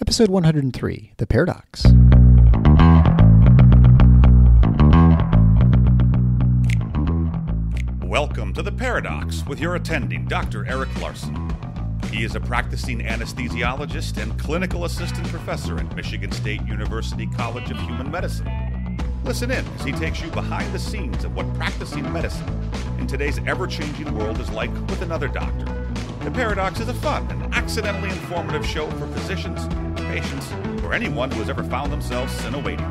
Episode 103, The Paradox. Welcome to The Paradox with your attending, Dr. Eric Larson. He is a practicing anesthesiologist and clinical assistant professor at Michigan State University College of Human Medicine. Listen in as he takes you behind the scenes of what practicing medicine in today's ever-changing world is like with another doctor. The Paradox is a fun and accidentally informative show for physicians, patients, or anyone who has ever found themselves in a waiting room.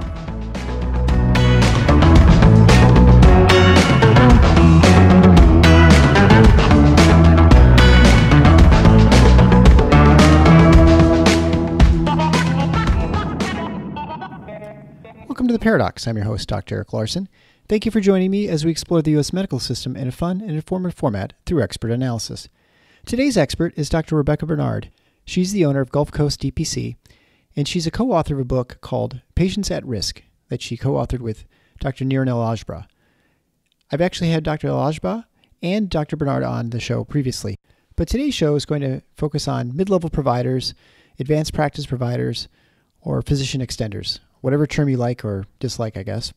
Welcome to The Paradox. I'm your host, Dr. Eric Larson. Thank you for joining me as we explore the U.S. medical system in a fun and informative format through expert analysis. Today's expert is Dr. Rebekah Bernard. She's the owner of Gulf Coast DPC, and she's a co-author of a book called Patients at Risk that she co-authored with Dr. Niran Al-Agba. I've actually had Dr. Al-Agba and Dr. Bernard on the show previously, but today's show is going to focus on mid-level providers, advanced practice providers, or physician extenders. Whatever term you like or dislike, I guess.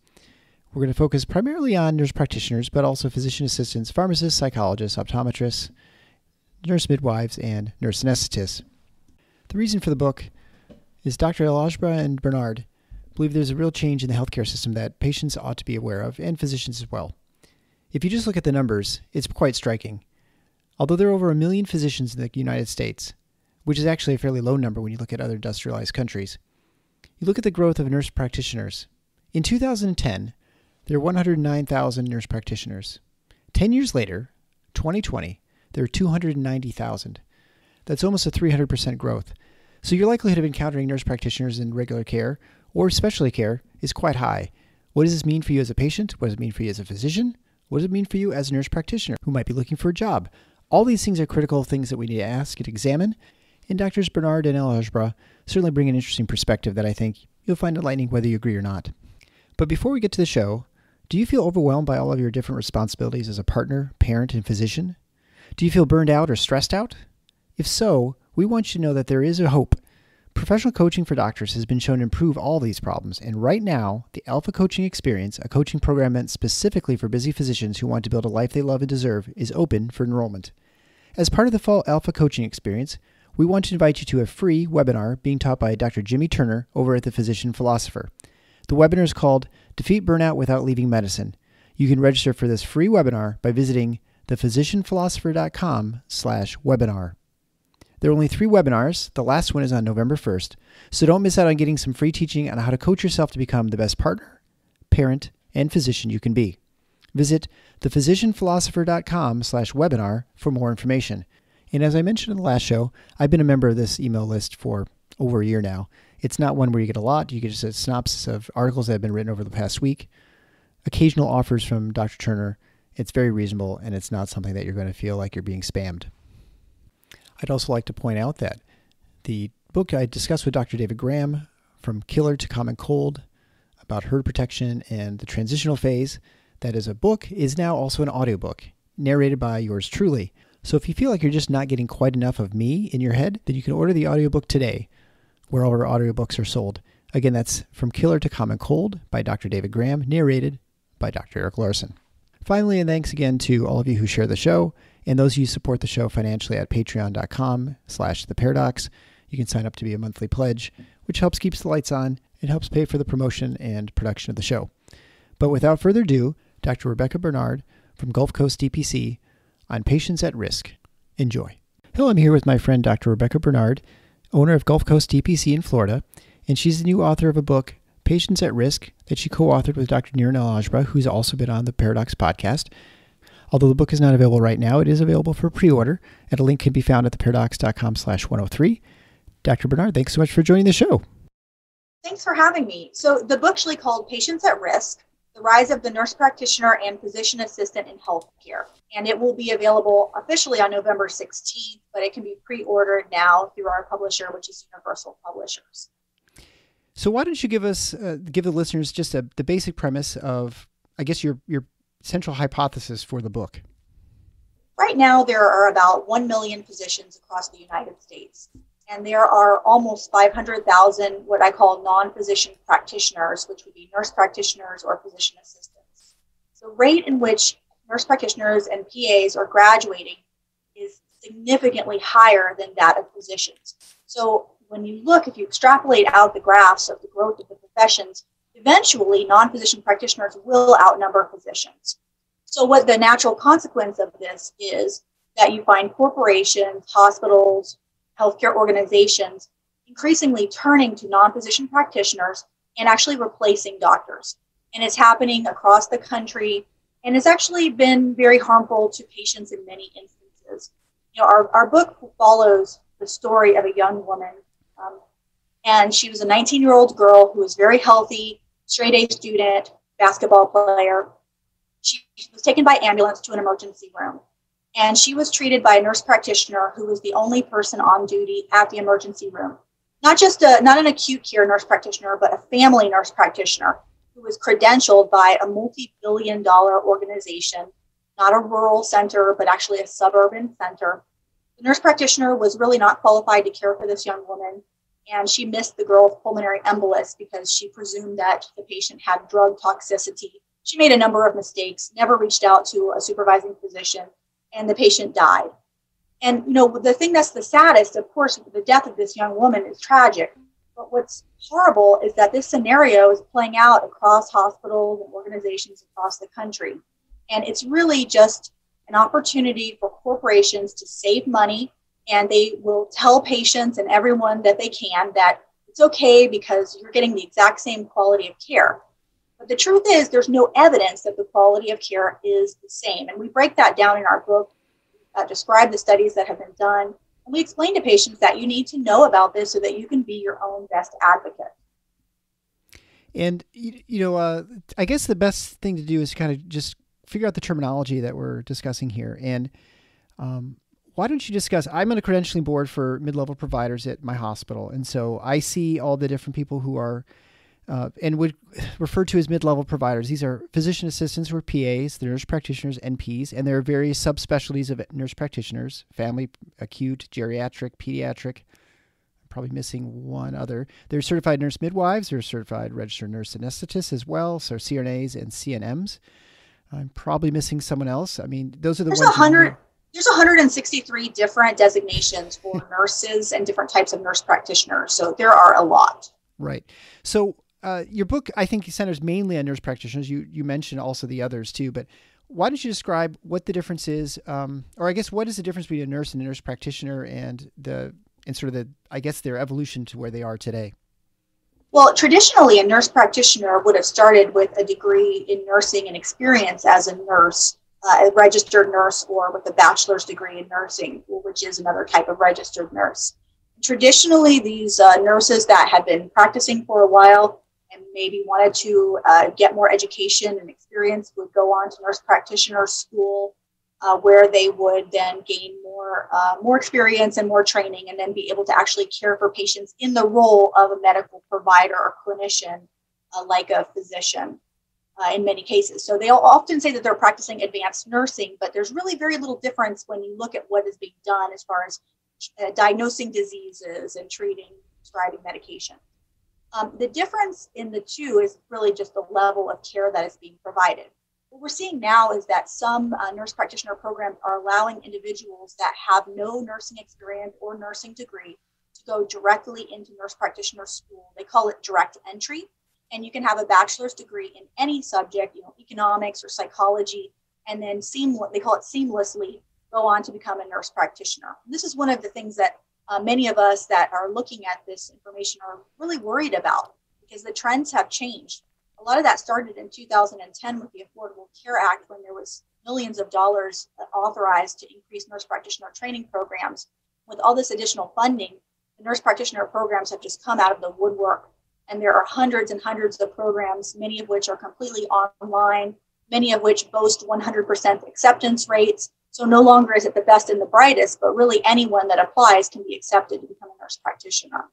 We're going to focus primarily on nurse practitioners, but also physician assistants, pharmacists, psychologists, optometrists, nurse midwives, and nurse anesthetists. The reason for the book is Dr. Al-Agba and Bernard believe there's a real change in the healthcare system that patients ought to be aware of, and physicians as well. If you just look at the numbers, it's quite striking. Although there are over 1 million physicians in the United States, which is actually a fairly low number when you look at other industrialized countries, you look at the growth of nurse practitioners. In 2010, there were 109,000 nurse practitioners. 10 years later, 2020, there are 290,000. That's almost a 300% growth. So your likelihood of encountering nurse practitioners in regular care or specialty care is quite high. What does this mean for you as a patient? What does it mean for you as a physician? What does it mean for you as a nurse practitioner who might be looking for a job? All these things are critical things that we need to ask and examine. And Drs. Bernard and Al-Agba certainly bring an interesting perspective that I think you'll find enlightening whether you agree or not. But before we get to the show, do you feel overwhelmed by all of your different responsibilities as a partner, parent, and physician? Do you feel burned out or stressed out? If so, we want you to know that there is a hope. Professional coaching for doctors has been shown to improve all these problems, and right now, the Alpha Coaching Experience, a coaching program meant specifically for busy physicians who want to build a life they love and deserve, is open for enrollment. As part of the fall Alpha Coaching Experience, we want to invite you to a free webinar being taught by Dr. Jimmy Turner over at the Physician Philosopher. The webinar is called Defeat Burnout Without Leaving Medicine. You can register for this free webinar by visiting thephysicianphilosopher.com/webinar. There are only 3 webinars. The last one is on November 1st, so don't miss out on getting some free teaching on how to coach yourself to become the best partner, parent, and physician you can be. Visit thephysicianphilosopher.com/webinar for more information. And as I mentioned in the last show, I've been a member of this email list for over a year now. It's not one where you get a lot. You get just a synopsis of articles that have been written over the past week, occasional offers from Dr. Turner. It's very reasonable, and it's not something that you're going to feel like you're being spammed. I'd also like to point out that the book I discussed with Dr. David Graham, From Killer to Common Cold, about herd protection and the transitional phase, that is a book, is now also an audiobook, narrated by yours truly. So if you feel like you're just not getting quite enough of me in your head, then you can order the audiobook today, wherever audiobooks are sold. Again, that's From Killer to Common Cold by Dr. David Graham, narrated by Dr. Eric Larson. Finally, and thanks again to all of you who share the show and those who support the show financially at patreon.com/theparadox. You can sign up to be a monthly pledge, which helps keep the lights on and helps pay for the promotion and production of the show. But without further ado, Dr. Rebekah Bernard from Gulf Coast DPC on Patients at Risk. Enjoy. Hello, I'm here with my friend, Dr. Rebekah Bernard, owner of Gulf Coast DPC in Florida, and she's the new author of a book, Patients at Risk, that she co-authored with Dr. Niran Al-Agba, who's also been on the Paradox podcast. Although the book is not available right now, it is available for pre-order, and a link can be found at theparadox.com/103. Dr. Bernard, thanks so much for joining the show. Thanks for having me. So the book's actually called Patients at Risk: The Rise of the Nurse Practitioner and Physician Assistant in Healthcare. And it will be available officially on November 16th, but it can be pre-ordered now through our publisher, which is Universal Publishers. So why don't you give us, give the listeners just the basic premise of, I guess, your central hypothesis for the book. Right now, there are about 1 million physicians across the United States. And there are almost 500,000 what I call non-physician practitioners, which would be nurse practitioners or physician assistants. The rate in which nurse practitioners and PAs are graduating is significantly higher than that of physicians. So when you look, if you extrapolate out the graphs of the growth of the professions, eventually non-physician practitioners will outnumber physicians. So what the natural consequence of this is that you find corporations, hospitals, healthcare organizations increasingly turning to non-physician practitioners and actually replacing doctors. And it's happening across the country, and it's actually been very harmful to patients in many instances. You know, our book follows the story of a young woman, and she was a 19-year-old girl who was very healthy, straight-A student, basketball player. She was taken by ambulance to an emergency room, and she was treated by a nurse practitioner who was the only person on duty at the emergency room. Not an acute care nurse practitioner, but a family nurse practitioner who was credentialed by a multi-billion-dollar organization, not a rural center, but actually a suburban center. The nurse practitioner was really not qualified to care for this young woman, and she missed the girl with pulmonary embolus because she presumed that the patient had drug toxicity. She made a number of mistakes, never reached out to a supervising physician, and the patient died. And you know, the thing that's the saddest, of course, the death of this young woman is tragic, but what's horrible is that this scenario is playing out across hospitals and organizations across the country. And it's really just an opportunity for corporations to save money, and they will tell patients and everyone that they can that it's okay because you're getting the exact same quality of care. But the truth is there's no evidence that the quality of care is the same. And we break that down in our book, describe the studies that have been done. And we explain to patients that you need to know about this so that you can be your own best advocate. And, you know, I guess the best thing to do is kind of just figure out the terminology that we're discussing here. And why don't you discuss, I'm on a credentialing board for mid-level providers at my hospital. And so I see all the different people who are and would refer to as mid-level providers. These are physician assistants or PAs, the nurse practitioners, NPs, and there are various subspecialties of nurse practitioners, family, acute, geriatric, pediatric. I'm probably missing one other. There are certified nurse midwives, there are certified registered nurse anesthetists as well, so CRNAs and CNMs. I'm probably missing someone else. I mean, those are the ones. There's 163 different designations for nurses and different types of nurse practitioners, so there are a lot. Right. So your book, I think, centers mainly on nurse practitioners. You mentioned also the others too, but why don't you describe what the difference is, or I guess what is the difference between a nurse and a nurse practitioner, and sort of their evolution to where they are today? Well, traditionally, a nurse practitioner would have started with a degree in nursing and experience as a nurse, a registered nurse, or with a bachelor's degree in nursing, which is another type of registered nurse. Traditionally, these nurses that had been practicing for a while and maybe wanted to get more education and experience would go on to nurse practitioner school, where they would then gain more experience and more training, and then be able to actually care for patients in the role of a medical provider or clinician, like a physician in many cases. So they'll often say that they're practicing advanced nursing, but there's really very little difference when you look at what is being done as far as diagnosing diseases and treating, prescribing medication. The difference in the two is really just the level of care that is being provided. What we're seeing now is that some nurse practitioner programs are allowing individuals that have no nursing experience or nursing degree to go directly into nurse practitioner school. They call it direct entry, and you can have a bachelor's degree in any subject, you know, economics or psychology, and then they call it seamlessly go on to become a nurse practitioner. This is one of the things that many of us that are looking at this information are really worried about, because the trends have changed. A lot of that started in 2010 with the Affordable Care Act, when there was millions of dollars authorized to increase nurse practitioner training programs. With all this additional funding, the nurse practitioner programs have just come out of the woodwork. And there are hundreds and hundreds of programs, many of which are completely online, many of which boast 100% acceptance rates. So no longer is it the best and the brightest, but really anyone that applies can be accepted to become a nurse practitioner.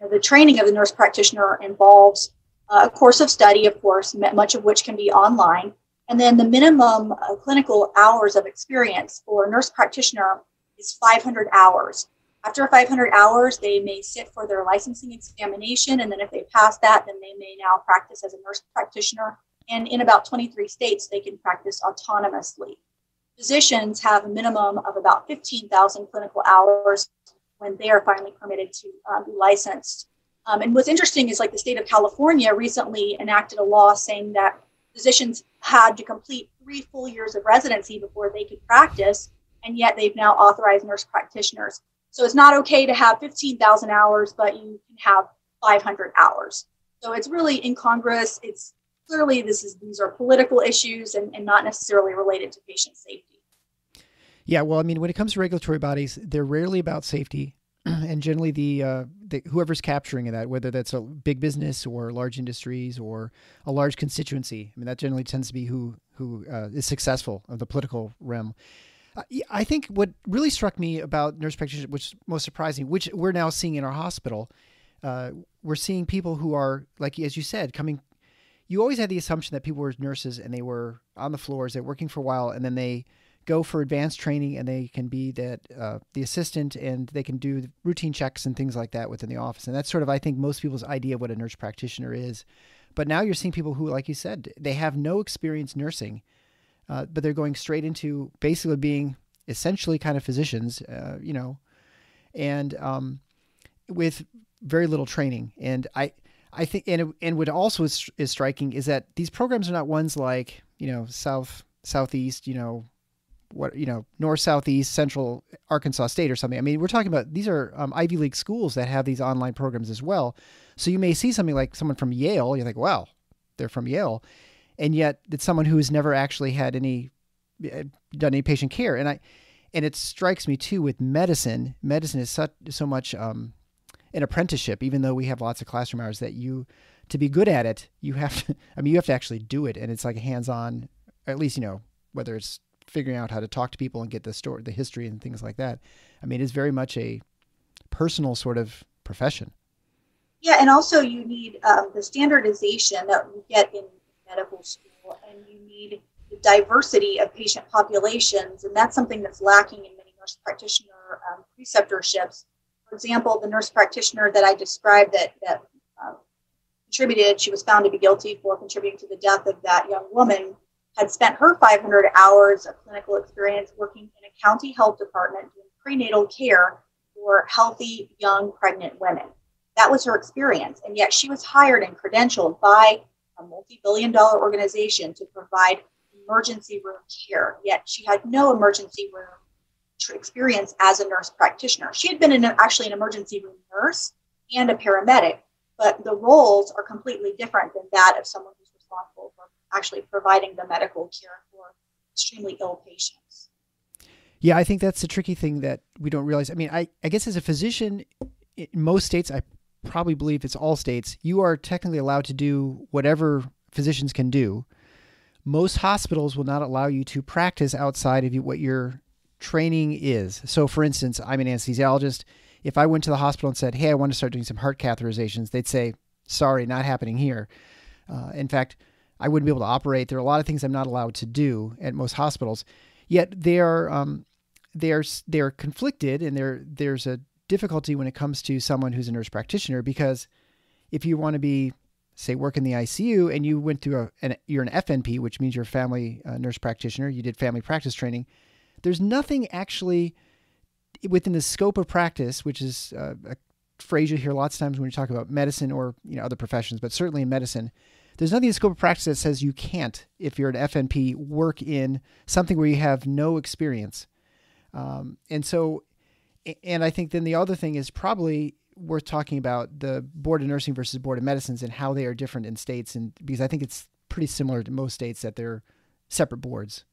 Now, the training of the nurse practitioner involves a course of study, of course, much of which can be online. And then the minimum clinical hours of experience for a nurse practitioner is 500 hours. After 500 hours, they may sit for their licensing examination, and then if they pass that, then they may now practice as a nurse practitioner. And in about 23 states, they can practice autonomously. Physicians have a minimum of about 15,000 clinical hours when they are finally permitted to be licensed. And what's interesting is, like, the state of California recently enacted a law saying that physicians had to complete 3 full years of residency before they could practice, and yet they've now authorized nurse practitioners. So it's not okay to have 15,000 hours, but you can have 500 hours. So it's really incongruous. It's clearly these are political issues and not necessarily related to patient safety. Yeah, well, I mean, when it comes to regulatory bodies, they're rarely about safety. And generally, whoever's capturing that, whether that's a big business or large industries or a large constituency, I mean, that generally tends to be who is successful in the political realm. I think what really struck me about nurse practitioners, which is most surprising, which we're now seeing in our hospital, we're seeing people who are, like, as you said, coming. You always had the assumption that people were nurses and they were on the floors, they're working for a while, and then they go for advanced training and they can be the assistant, and they can do routine checks and things like that within the office. And that's sort of, I think, most people's idea of what a nurse practitioner is. But now you're seeing people who, like you said, they have no experience nursing, but they're going straight into basically being essentially kind of physicians, and with very little training. And I think, and what also is striking is that these programs are not ones like, Southeast, North, Southeast, Central Arkansas State or something. I mean, we're talking about, these are Ivy League schools that have these online programs as well. So you may see something like someone from Yale, you think, wow, they're from Yale. And yet it's someone who has never actually had done any patient care. And it strikes me too with medicine. Medicine is so much an apprenticeship, even though we have lots of classroom hours, that to be good at it, you have to actually do it. And it's like a hands-on, or at least, whether it's figuring out how to talk to people and get the history and things like that. I mean, it's very much a personal sort of profession. Yeah, and also you need the standardization that you get in medical school, and you need the diversity of patient populations, and that's something that's lacking in many nurse practitioner preceptorships. For example, the nurse practitioner that I described that contributed, she was found to be guilty for contributing to the death of that young woman, had spent her 500 hours of clinical experience working in a county health department doing prenatal care for healthy, young, pregnant women. That was her experience. And yet she was hired and credentialed by a multi-billion-dollar organization to provide emergency room care. Yet she had no emergency room experience as a nurse practitioner. She had been actually an emergency room nurse and a paramedic, but the roles are completely different than that of someone who's responsible for actually providing the medical care for extremely ill patients. Yeah, I think that's the tricky thing that we don't realize. I mean, I guess as a physician, in most states, I probably believe it's all states, you are technically allowed to do whatever physicians can do. Most hospitals will not allow you to practice outside of what your training is. So for instance, I'm an anesthesiologist. If I went to the hospital and said, hey, I want to start doing some heart catheterizations, they'd say, sorry, not happening here. In fact, I wouldn't be able to operate. There are a lot of things I'm not allowed to do at most hospitals. Yet they are conflicted, and there's a difficulty when it comes to someone who's a nurse practitioner, because if you want to be, say, work in the ICU, and you went through you're an FNP, which means you're a family nurse practitioner, you did family practice training, there's nothing actually within the scope of practice, which is a phrase you hear lots of times when you talk about medicine or other professions, but certainly in medicine. There's nothing in the scope of practice that says you can't, if you're an FNP, work in something where you have no experience. And I think then the other thing is probably worth talking about the Board of Nursing versus Board of Medicines and how they are different in states, and because I think it's pretty similar to most states that they're separate boards.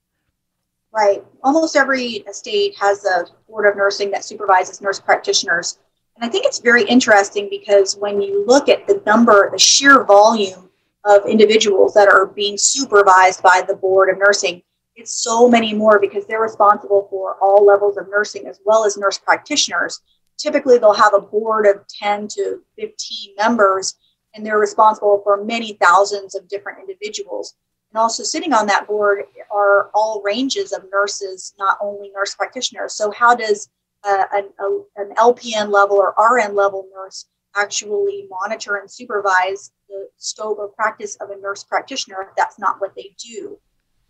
Right. Almost every state has a Board of Nursing that supervises nurse practitioners. And I think it's very interesting because when you look at the sheer volume of individuals that are being supervised by the Board of Nursing, it's so many more because they're responsible for all levels of nursing as well as nurse practitioners. Typically, they'll have a board of 10 to 15 members, and they're responsible for many thousands of different individuals. And also sitting on that board are all ranges of nurses, not only nurse practitioners. So how does an LPN level or RN level nurse actually monitor and supervise the scope of practice of a nurse practitioner if that's not what they do.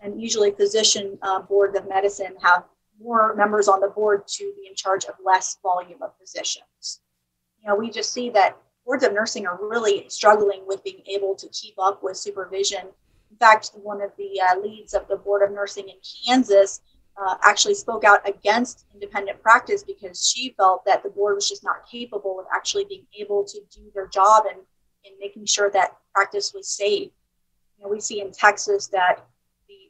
And usually physician boards of medicine have more members on the board to be in charge of less volume of physicians. You know, we just see that boards of nursing are really struggling with being able to keep up with supervision. In fact, one of the leads of the Board of Nursing in Kansas actually spoke out against independent practice because she felt that the board was just not capable of actually being able to do their job and in making sure that practice was safe. You know, we see in Texas that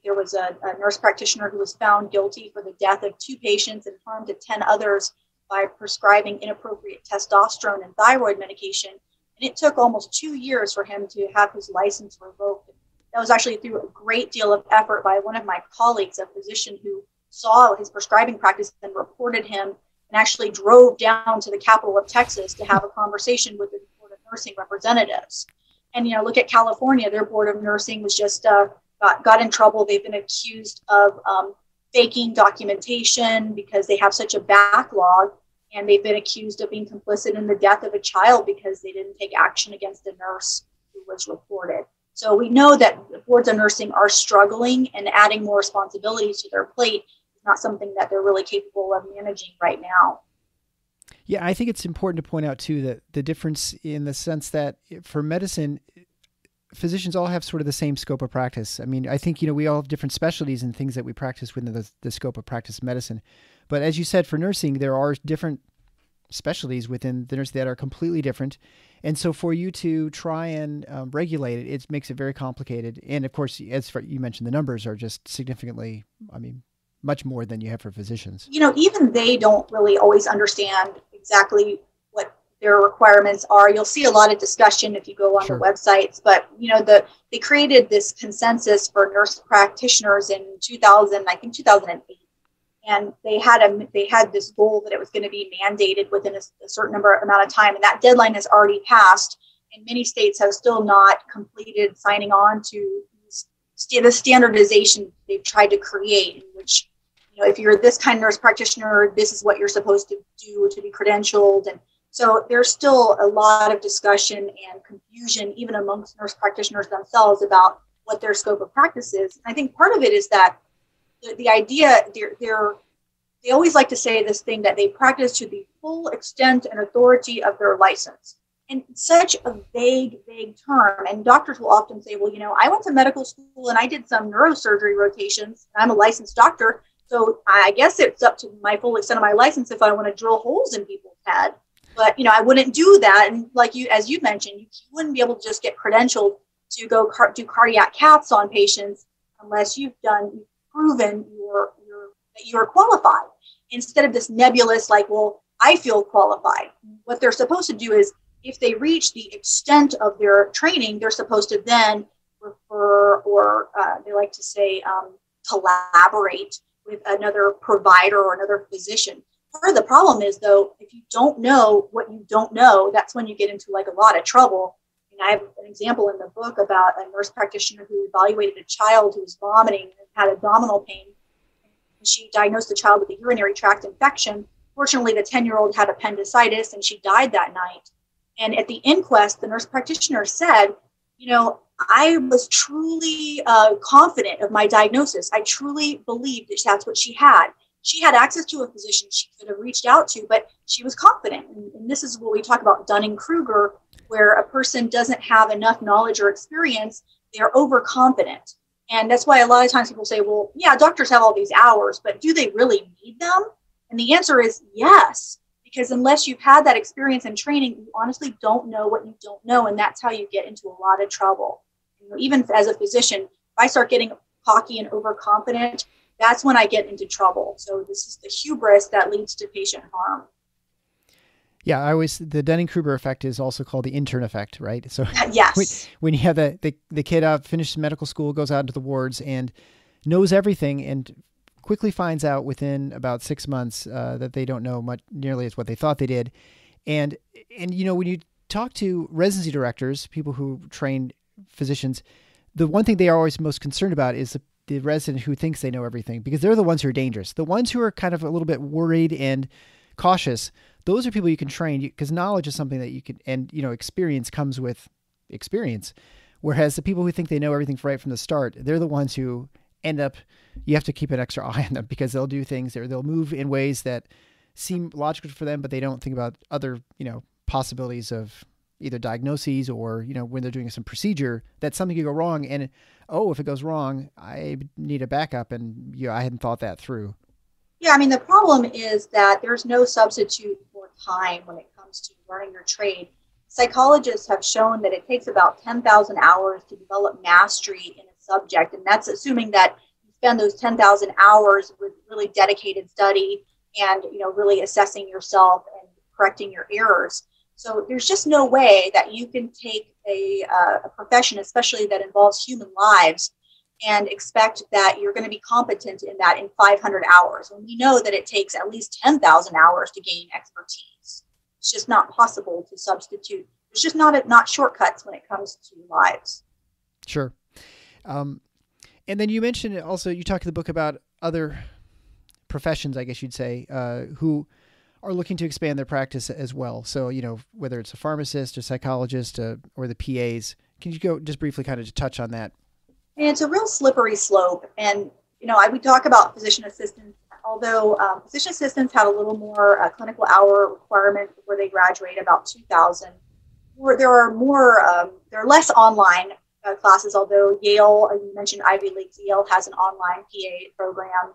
there was a nurse practitioner who was found guilty for the death of 2 patients and harm to 10 others by prescribing inappropriate testosterone and thyroid medication. And it took almost 2 years for him to have his license revoked. That was actually through a great deal of effort by one of my colleagues, a physician who saw his prescribing practice and reported him, and actually drove down to the capital of Texas to have a conversation with the Board of Nursing representatives. And, you know, look at California. Their Board of Nursing was just got in trouble. They've been accused of faking documentation because they have such a backlog, and they've been accused of being complicit in the death of a child because they didn't take action against a nurse who was reported. So we know that boards of nursing are struggling, and adding more responsibilities to their plate is not something that they're really capable of managing right now. Yeah, I think it's important to point out too that the difference in the sense that for medicine, physicians all have sort of the same scope of practice. I mean, I think, you know, we all have different specialties and things that we practice within the scope of practice medicine. But as you said, for nursing, there are different specialties within the nurse that are completely different. And so for you to try and regulate it, it makes it very complicated. And of course, as for, you mentioned, the numbers are just significantly, I mean, much more than you have for physicians. You know, even they don't really always understand exactly what their requirements are. You'll see a lot of discussion if you go on the websites, but you know, they created this consensus for nurse practitioners in 2008. And they had this goal that it was going to be mandated within a certain amount of time. And that deadline has already passed, and many states have still not completed signing on to the standardization they've tried to create, in which, you know, if you're this kind of nurse practitioner, this is what you're supposed to do to be credentialed. And so there's still a lot of discussion and confusion, even amongst nurse practitioners themselves, about what their scope of practice is. And I think part of it is that the idea, they always like to say this thing that they practice to the full extent and authority of their license. And such a vague term. And doctors will often say, well, you know, I went to medical school and I did some neurosurgery rotations. I'm a licensed doctor. So I guess it's up to my full extent of my license if I want to drill holes in people's head. But, you know, I wouldn't do that. And like you, as you mentioned, you wouldn't be able to just get credentialed to go do cardiac caths on patients unless you've done... proven that you're qualified, instead of this nebulous, like, well, I feel qualified. What they're supposed to do is, if they reach the extent of their training, they're supposed to then refer, or they like to say, collaborate with another provider or another physician. Part of the problem is, though, if you don't know what you don't know, that's when you get into like a lot of trouble. And I have an example in the book about a nurse practitioner who evaluated a child who was vomiting and had abdominal pain. And she diagnosed the child with a urinary tract infection. Fortunately, the 10-year-old had appendicitis, and she died that night. And at the inquest, the nurse practitioner said, you know, I was truly confident of my diagnosis. I truly believed that that's what she had. She had access to a physician she could have reached out to, but she was confident. And this is what we talk about Dunning-Kruger, where a person doesn't have enough knowledge or experience, they're overconfident. And that's why a lot of times people say, well, yeah, doctors have all these hours, but do they really need them? And the answer is yes, because unless you've had that experience and training, you honestly don't know what you don't know. And that's how you get into a lot of trouble. You know, even as a physician, if I start getting cocky and overconfident, that's when I get into trouble. So this is the hubris that leads to patient harm. Yeah, the Dunning-Kruger effect is also called the intern effect, right? So yes. When you have the kid finishes medical school, goes out into the wards and knows everything, and quickly finds out within about 6 months that they don't know much nearly as what they thought they did. And you know, when you talk to residency directors, people who train physicians, the one thing they are always most concerned about is the resident who thinks they know everything, because they're the ones who are dangerous. The ones who are kind of a little bit worried and cautious, those are people you can train, because knowledge is something that you can, and, you know, experience comes with experience. Whereas the people who think they know everything right from the start, they're the ones who end up, you have to keep an extra eye on them, because they'll do things or they'll move in ways that seem logical for them, but they don't think about other, you know, possibilities of either diagnoses or, you know, when they're doing some procedure, that something could go wrong. And, oh, if it goes wrong, I need a backup. And, you know, I hadn't thought that through. Yeah, I mean, the problem is that there's no substitute for time when it comes to learning your trade. Psychologists have shown that it takes about 10,000 hours to develop mastery in a subject. And that's assuming that you spend those 10,000 hours with really dedicated study and, you know, really assessing yourself and correcting your errors. So there's just no way that you can take a profession, especially that involves human lives, and expect that you're going to be competent in that in 500 hours. And we know that it takes at least 10,000 hours to gain expertise. It's just not possible to substitute. There's just not shortcuts when it comes to lives. Sure. And then you mentioned also, you talked in the book about other professions, I guess you'd say, who are looking to expand their practice as well. So, you know, whether it's a pharmacist, a psychologist, or the PAs, can you go just briefly kind of touch on that? And it's a real slippery slope. And, you know, I would talk about physician assistants, although physician assistants have a little more clinical hour requirement before they graduate, about 2,000. There are less online classes, although Yale, you mentioned Ivy League, Yale has an online PA program.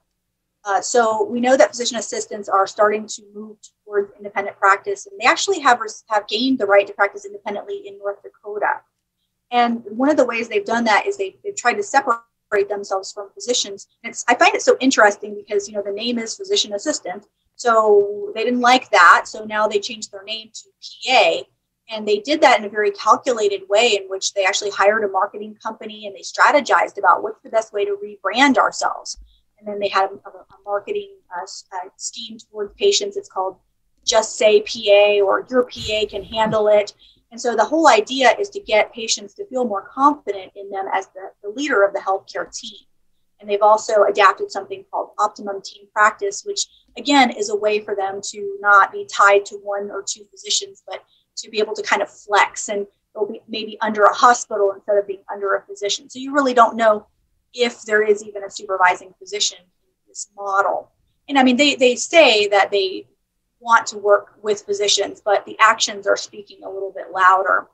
So we know that physician assistants are starting to move towards independent practice, and they actually have gained the right to practice independently in North Dakota. And one of the ways they've done that is they've tried to separate themselves from physicians. And I find it so interesting because, you know, the name is physician assistant, so they didn't like that. So now they changed their name to PA, and they did that in a very calculated way, in which they actually hired a marketing company and they strategized about what's the best way to rebrand ourselves. And then they had a marketing scheme towards patients. It's called Just Say PA, or Your PA Can Handle It. And so the whole idea is to get patients to feel more confident in them as the leader of the healthcare team. And they've also adapted something called Optimum Team Practice, which again is a way for them to not be tied to one or two physicians, but to be able to kind of flex, and they'll be maybe under a hospital instead of being under a physician. So you really don't know if there is even a supervising physician in this model. And I mean, they say that they want to work with physicians, but the actions are speaking a little bit louder.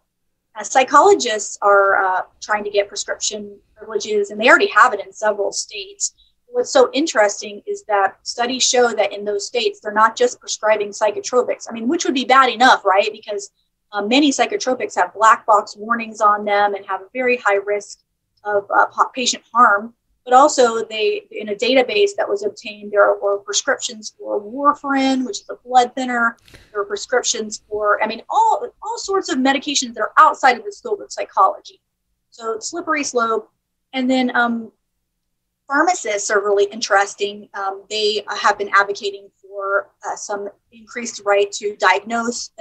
Psychologists are trying to get prescription privileges, and they already have it in several states. What's so interesting is that studies show that in those states, they're not just prescribing psychotropics. I mean, which would be bad enough, right? Because many psychotropics have black box warnings on them and have a very high risk of patient harm, but also they, in a database that was obtained, there were prescriptions for warfarin, which is a blood thinner. There were prescriptions for, I mean, all sorts of medications that are outside of the scope of psychology. So slippery slope. And then pharmacists are really interesting. They have been advocating for some increased right to diagnose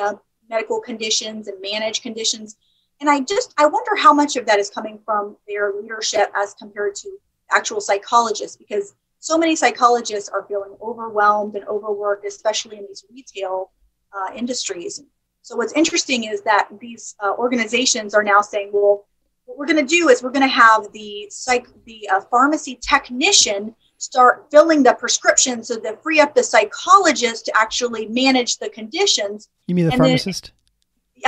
medical conditions and manage conditions. And I wonder how much of that is coming from their leadership as compared to actual psychologists, because so many psychologists are feeling overwhelmed and overworked, especially in these retail industries. So what's interesting is that these organizations are now saying, well, what we're going to do is we're going to have the pharmacy technician start filling the prescription so that free up the psychologist to actually manage the conditions. You mean the pharmacist?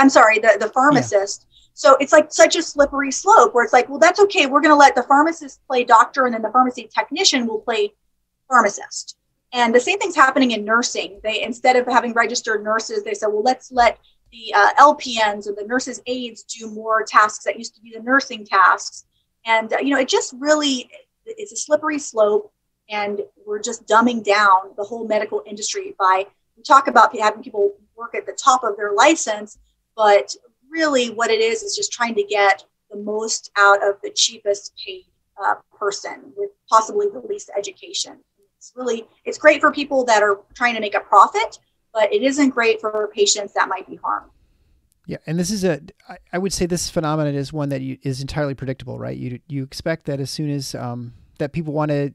I'm sorry, the pharmacist. Yeah. So it's like such a slippery slope where it's like, well, that's okay. We're going to let the pharmacist play doctor, and then the pharmacy technician will play pharmacist. And the same thing's happening in nursing. They, instead of having registered nurses, they said, well, let's let the LPNs or the nurses' aides do more tasks that used to be the nursing tasks. And, you know, it just really, it's a slippery slope, and we're just dumbing down the whole medical industry by, we talk about having people work at the top of their license, but really what it is just trying to get the most out of the cheapest paid person with possibly the least education. It's great for people that are trying to make a profit, but it isn't great for patients that might be harmed. Yeah. And this is I would say this phenomenon is one that is entirely predictable, right? You expect that as soon as that people want to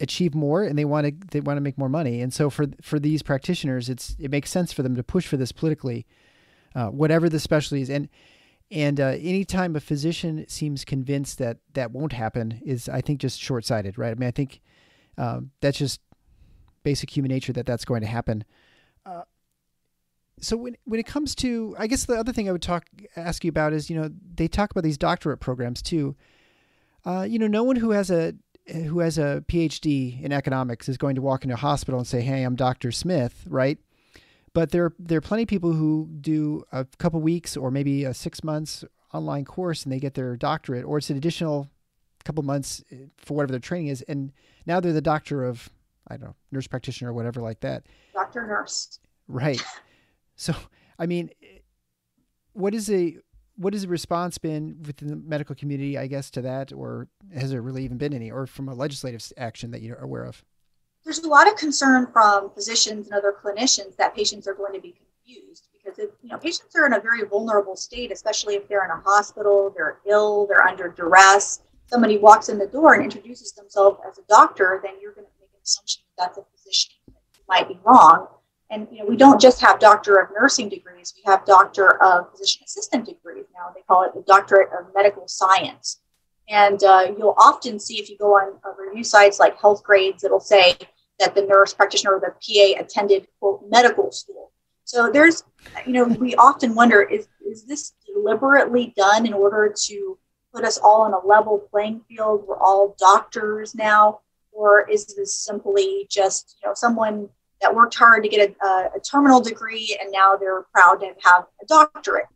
achieve more and they want to make more money. And so for these practitioners, it makes sense for them to push for this politically, whatever the specialty is. And anytime a physician seems convinced that that won't happen is, I think, just short-sighted, right? I mean, I think that's just basic human nature that that's going to happen. So when it comes to, I guess the other thing I would ask you about is, you know, they talk about these doctorate programs too. You know, no one who has a PhD in economics is going to walk into a hospital and say, "Hey, I'm Dr. Smith," right? But there are plenty of people who do a couple weeks or maybe a 6 months online course and they get their doctorate, or it's an additional couple months for whatever their training is, and now they're the doctor of, I don't know, nurse practitioner or whatever like that. Doctor nurse. Right. So, I mean, what is the response been within the medical community, I guess, to that, or has there really even been any, or from a legislative action that you're aware of? There's a lot of concern from physicians and other clinicians that patients are going to be confused because, patients are in a very vulnerable state, especially if they're in a hospital, they're ill, they're under duress. Somebody walks in the door and introduces themselves as a doctor, then you're going to make an assumption that's a physician. You might be wrong. And, we don't just have Doctor of Nursing degrees, we have Doctor of Physician Assistant degrees now. They call it the Doctorate of Medical Science. And you'll often see, if you go on review sites like Health Grades, it'll say that the nurse practitioner or the PA attended, quote, medical school. So there's, we often wonder, is this deliberately done in order to put us all on a level playing field? We're all doctors now, or is this simply just, someone that worked hard to get a terminal degree and now they're proud to have a doctorate.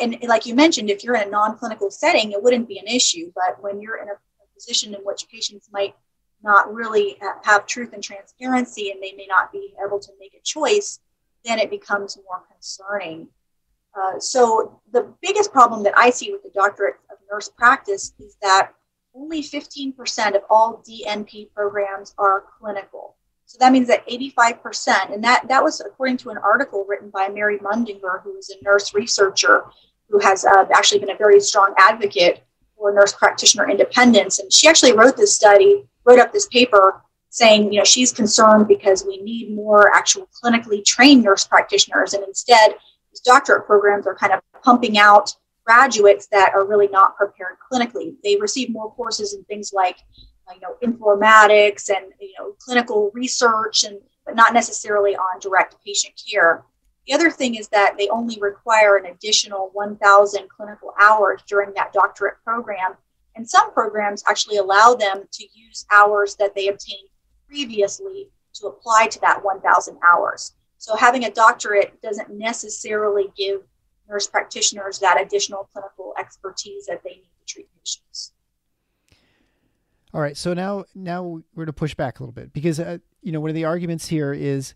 And like you mentioned, if you're in a non-clinical setting, it wouldn't be an issue. But when you're in a position in which patients might not really have truth and transparency and they may not be able to make a choice, then it becomes more concerning. So the biggest problem that I see with the doctorate of nurse practice is that only 15% of all DNP programs are clinical. So that means that 85%, and that was according to an article written by Mary Mundinger, who is a nurse researcher who has actually been a very strong advocate for nurse practitioner independence. And she actually wrote up this paper saying, she's concerned because we need more actual clinically trained nurse practitioners. And instead, these doctorate programs are kind of pumping out graduates that are really not prepared clinically. They receive more courses in things like informatics and, clinical research, but not necessarily on direct patient care. The other thing is that they only require an additional 1,000 clinical hours during that doctorate program. And some programs actually allow them to use hours that they obtained previously to apply to that 1,000 hours. So having a doctorate doesn't necessarily give nurse practitioners that additional clinical expertise that they need to treat patients. All right, so now we're going to push back a little bit because one of the arguments here is,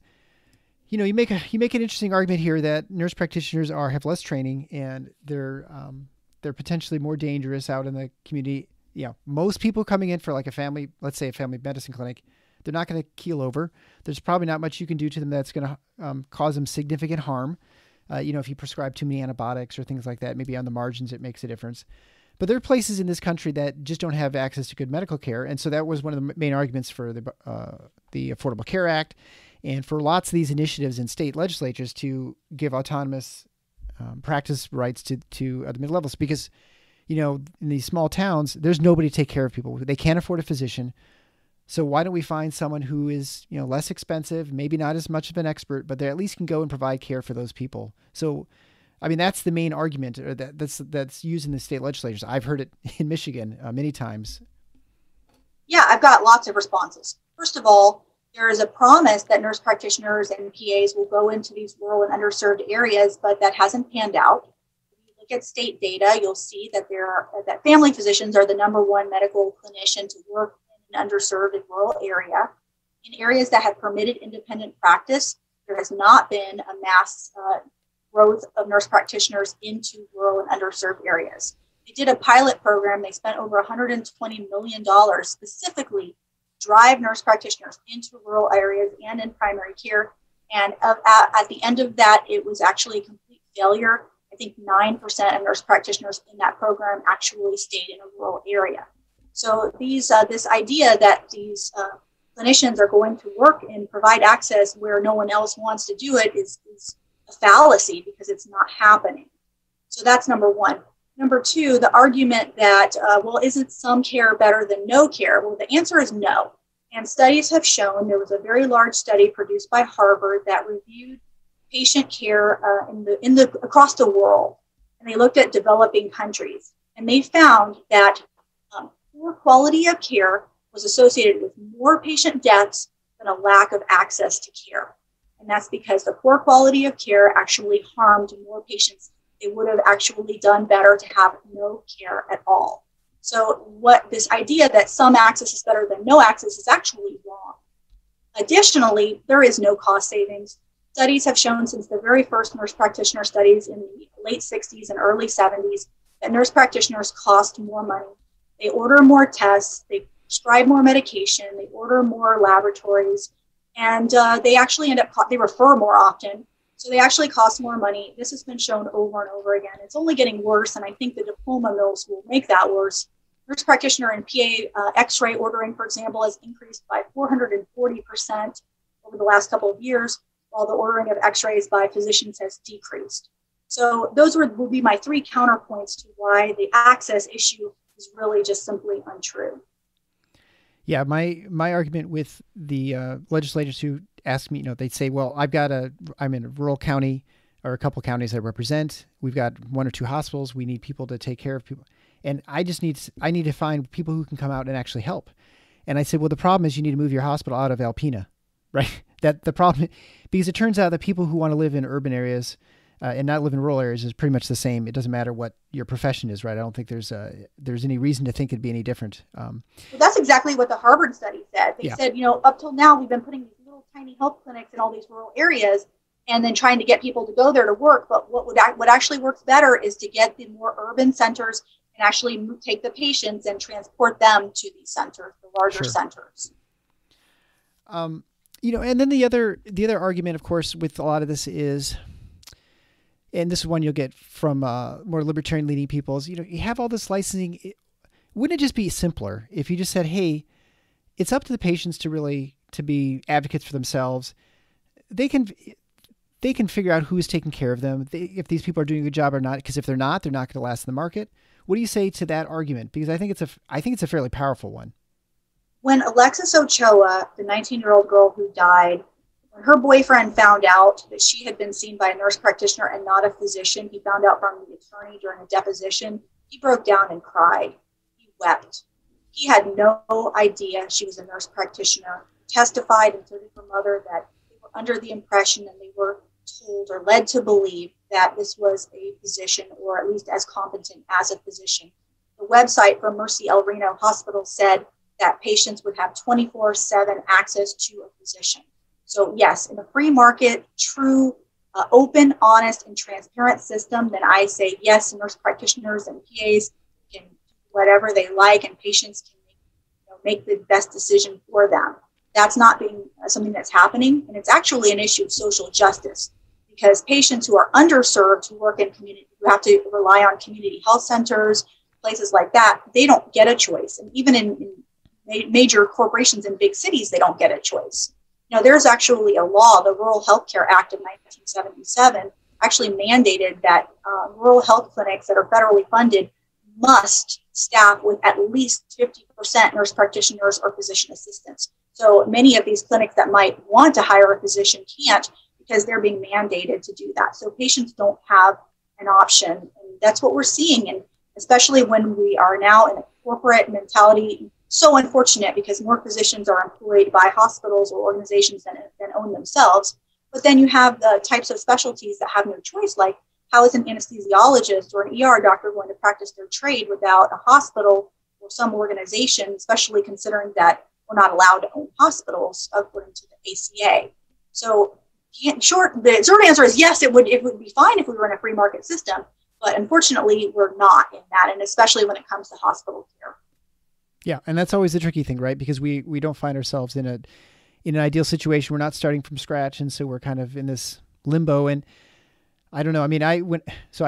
you make an interesting argument here that nurse practitioners have less training and they're potentially more dangerous out in the community. Most people coming in for like a family medicine clinic, they're not going to keel over. There's probably not much you can do to them that's going to cause them significant harm. If you prescribe too many antibiotics or things like that, maybe on the margins it makes a difference. But there are places in this country that just don't have access to good medical care. And so that was one of the main arguments for the Affordable Care Act and for lots of these initiatives in state legislatures to give autonomous practice rights to the mid-levels because, in these small towns, there's nobody to take care of people. They can't afford a physician. So why don't we find someone who is, less expensive, maybe not as much of an expert, but they at least can go and provide care for those people. So I mean, that's the main argument or that's used in the state legislatures. I've heard it in Michigan many times. Yeah, I've got lots of responses. First of all, there is a promise that nurse practitioners and PAs will go into these rural and underserved areas, but that hasn't panned out. If you look at state data, you'll see that that family physicians are the #1 medical clinician to work in an underserved and rural area. In areas that have permitted independent practice, there has not been a mass growth of nurse practitioners into rural and underserved areas. They did a pilot program. They spent over $120 million specifically to drive nurse practitioners into rural areas and in primary care. And at the end of that, it was actually a complete failure. I think 9% of nurse practitioners in that program actually stayed in a rural area. So this idea that these clinicians are going to work and provide access where no one else wants to do it is a fallacy, because it's not happening. So that's number one. Number two, the argument that, well, isn't some care better than no care? Well, the answer is no. And studies have shown, there was a very large study produced by Harvard that reviewed patient care across the world. And they looked at developing countries. And they found that poor quality of care was associated with more patient deaths than a lack of access to care. And that's because the poor quality of care actually harmed more patients. They would have actually done better to have no care at all. So what this idea that some access is better than no access is actually wrong. Additionally, there is no cost savings. Studies have shown since the very first nurse practitioner studies in the late 60s and early 70s that nurse practitioners cost more money. They order more tests, they prescribe more medication, they order more laboratories, and they actually they refer more often. So they actually cost more money. This has been shown over and over again. It's only getting worse, and I think the diploma mills will make that worse. Nurse practitioner and PA x-ray ordering, for example, has increased by 440% over the last couple of years, while the ordering of x-rays by physicians has decreased. So those will be my three counterpoints to why the access issue is really just simply untrue. Yeah, my argument with the legislators who ask me, you know, they'd say, well, I'm in a rural county or a couple of counties I represent. We've got one or two hospitals. We need people to take care of people. And I need to find people who can come out and actually help. And I said, well, the problem is you need to move your hospital out of Alpena, right? That the problem, because it turns out that people who want to live in urban areas and not live in rural areas is pretty much the same. It doesn't matter what your profession is, right? I don't think there's any reason to think it'd be any different. Well, that's exactly what the Harvard study said. They said, you know, up till now, we've been putting these little tiny health clinics in all these rural areas and then trying to get people to go there to work. But what actually works better is to get the more urban centers and actually take the patients and transport them to these centers, the larger centers. You know, and then the other argument, of course, with a lot of this is, and this is one you'll get from more libertarian-leaning people, is, you know, you have all this licensing. Wouldn't it just be simpler if you just said, hey, it's up to the patients to be advocates for themselves. They can figure out who's taking care of them, if these people are doing a good job or not, because if they're not, they're not going to last in the market. What do you say to that argument? Because I think it's a fairly powerful one. When Alexis Ochoa, the 19-year-old girl who died, when her boyfriend found out that she had been seen by a nurse practitioner and not a physician, he found out from the attorney during a deposition, he broke down and cried. He wept. He had no idea she was a nurse practitioner. He testified, and so did her mother, that they were under the impression and they were told or led to believe that this was a physician, or at least as competent as a physician. The website for Mercy El Reno Hospital said that patients would have 24/7 access to a physician. So yes, in a free market, true, open, honest, and transparent system, then I say yes, nurse practitioners and PAs can do whatever they like, and patients can make the best decision for them. That's not being something that's happening, and it's actually an issue of social justice, because patients who are underserved, who work in community, who have to rely on community health centers, places like that, they don't get a choice. And even in major corporations in big cities, they don't get a choice. Now, there's actually a law, the Rural Health Care Act of 1977, actually mandated that rural health clinics that are federally funded must staff with at least 50% nurse practitioners or physician assistants. So many of these clinics that might want to hire a physician can't, because they're being mandated to do that. So patients don't have an option. And that's what we're seeing, and especially when we are now in a corporate mentality. So unfortunate, because more physicians are employed by hospitals or organizations than own themselves. But then you have the types of specialties that have no choice, like how is an anesthesiologist or an ER doctor going to practice their trade without a hospital or some organization, especially considering that we're not allowed to own hospitals according to the ACA. So the short answer is yes, it would be fine if we were in a free market system, but unfortunately we're not in that, and especially when it comes to hospital care. Yeah, and that's always the tricky thing, right? Because we don't find ourselves in an ideal situation. We're not starting from scratch, and so we're kind of in this limbo. And I don't know. I mean, I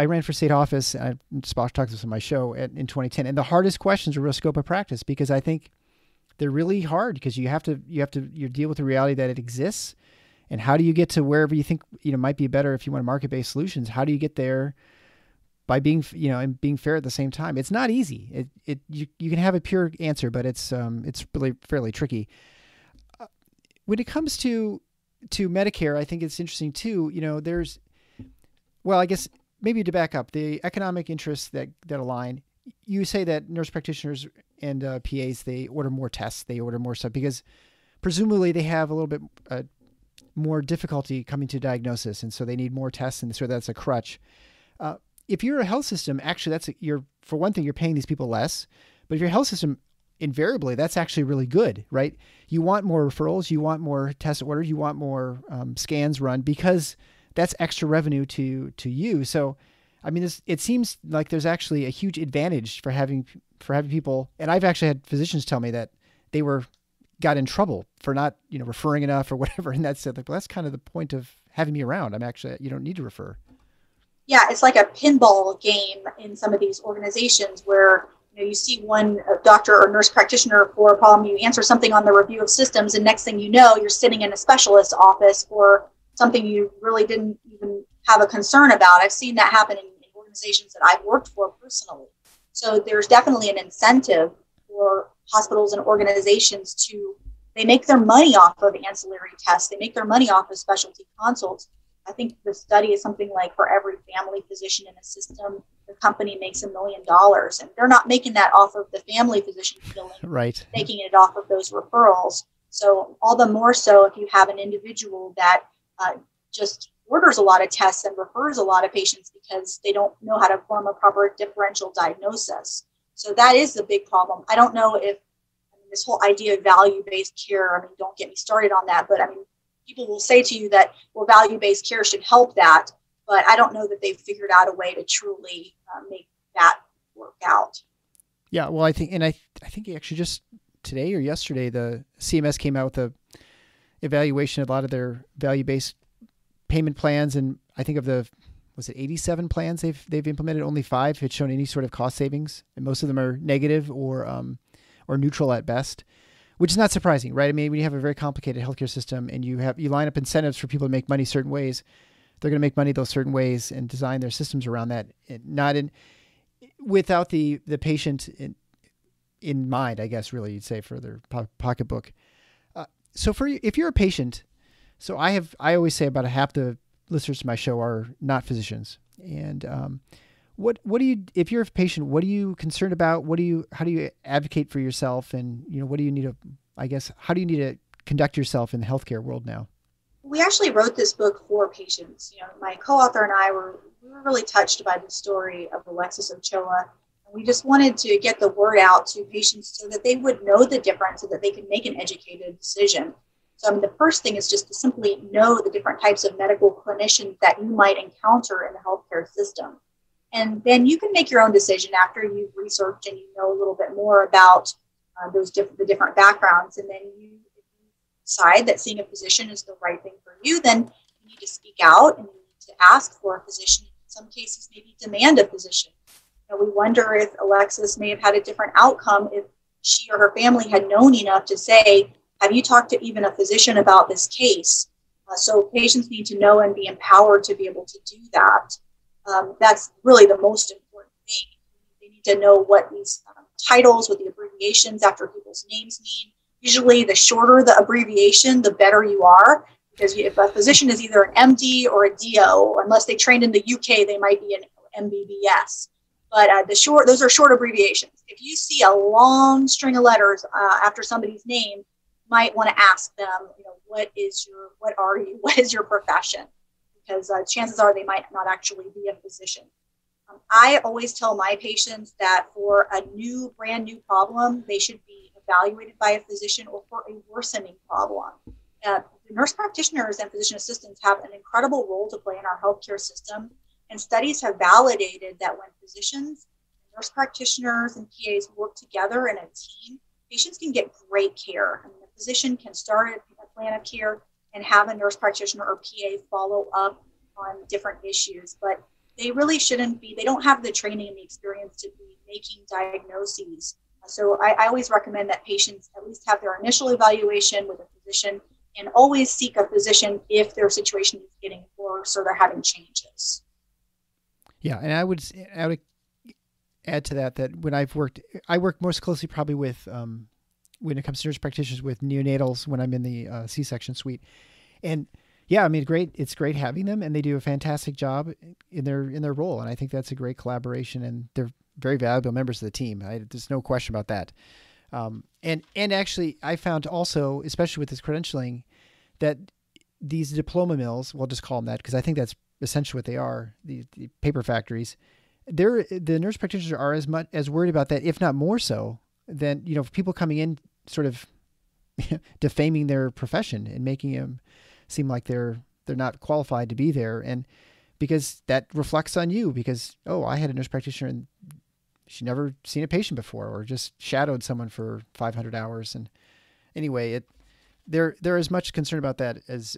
ran for state office. And Spock talks about this on my show in 2010. And the hardest questions were real scope of practice, because I think they're really hard because you deal with the reality that it exists. And how do you get to wherever you think, you know, might be better if you want market-based solutions? How do you get there by being, you know, and being fair at the same time? It's not easy. You can have a pure answer, but it's really fairly tricky. When it comes to Medicare, I think it's interesting too. You know, there's, well, I guess maybe to back up, the economic interests that align. You say that nurse practitioners and PAs, they order more tests, they order more stuff because presumably they have a little bit more difficulty coming to diagnosis, and so they need more tests, and so that's a crutch. If you're a health system, actually, for one thing, you're paying these people less. But if you're a health system, invariably, that's actually really good, right? You want more referrals, you want more tests ordered, you want more scans run because that's extra revenue to you. So, I mean, it seems like there's actually a huge advantage for having people. And I've actually had physicians tell me that they got in trouble for not, you know, referring enough or whatever. And that's like, well, that's kind of the point of having me around. You don't need to refer. Yeah, it's like a pinball game in some of these organizations where, you know, you see one doctor or nurse practitioner for a problem, you answer something on the review of systems, and next thing you know, you're sitting in a specialist office for something you really didn't even have a concern about. I've seen that happen in organizations that I've worked for personally. So there's definitely an incentive for hospitals and organizations they make their money off of ancillary tests. They make their money off of specialty consults. I think the study is something like for every family physician in a system, the company makes $1 million, and they're not making that off of the family physician billing, right? Making it off of those referrals. So all the more so if you have an individual that just orders a lot of tests and refers a lot of patients because they don't know how to form a proper differential diagnosis. So that is the big problem. I don't know if this whole idea of value-based care, I mean, don't get me started on that, but I mean, people will say to you that, well, value-based care should help that, but I don't know that they've figured out a way to truly make that work out. Yeah, well, I think actually just today or yesterday, the CMS came out with an evaluation of a lot of their value-based payment plans, and I think of the, was it 87 plans they've implemented, only 5 had shown any sort of cost savings, and most of them are negative or neutral at best. Which is not surprising, right? I mean, when you have a very complicated healthcare system and you line up incentives for people to make money certain ways, they're going to make money those certain ways and design their systems around that, without the patient in mind, I guess, really, you'd say, for their pocketbook. So if you're a patient, so I always say about half the listeners to my show are not physicians. And what do you, if you're a patient, what are you concerned about? How do you advocate for yourself? And, you know, what do you need to, I guess, how do you need to conduct yourself in the healthcare world now? We actually wrote this book for patients. You know, my co-author and I were really touched by the story of Alexis Ochoa. And we just wanted to get the word out to patients so that they would know the difference so that they could make an educated decision. So I mean, the first thing is just to simply know the different types of medical clinicians that you might encounter in the healthcare system. And then you can make your own decision after you've researched and you know a little bit more about the different backgrounds. And then if you decide that seeing a physician is the right thing for you, then you need to speak out and you need to ask for a physician. In some cases, maybe demand a physician. You know, we wonder if Alexis may have had a different outcome if she or her family had known enough to say, have you talked to even a physician about this case? So patients need to know and be empowered to be able to do that. That's really the most important thing. They need to know what these titles, what the abbreviations after people's names mean. Usually the shorter the abbreviation, the better you are, because if a physician is either an MD or a DO, unless they trained in the UK, they might be an MBBS. But those are short abbreviations. If you see a long string of letters after somebody's name, you might want to ask them, you know, what is your profession? Because chances are they might not actually be a physician. I always tell my patients that for a brand new problem, they should be evaluated by a physician, or for a worsening problem. Nurse practitioners and physician assistants have an incredible role to play in our healthcare system. And studies have validated that when physicians, nurse practitioners, and PAs work together in a team, patients can get great care. I mean, a physician can start a plan of care and have a nurse practitioner or PA follow up on different issues. But they really shouldn't be, they don't have the training and the experience to be making diagnoses So I always recommend that patients at least have their initial evaluation with a physician and always seek a physician if their situation is getting worse or they're having changes. Yeah, and I would add to that that when I work most closely probably with, when it comes to nurse practitioners, with neonatals when I'm in the C-section suite. And yeah, I mean, it's great having them, and they do a fantastic job in their role. And I think that's a great collaboration, and they're very valuable members of the team. There's no question about that. And actually, I found also, especially with this credentialing, that these diploma mills, we'll just call them that because I think that's essentially what they are, the paper factories, the nurse practitioners are as much as worried about that, if not more so, than, you know, people coming in sort of defaming their profession and making them seem like they're not qualified to be there. And because that reflects on you, because, oh, I had a nurse practitioner and she'd never seen a patient before, or just shadowed someone for 500 hours. And anyway, they're as much concerned about that as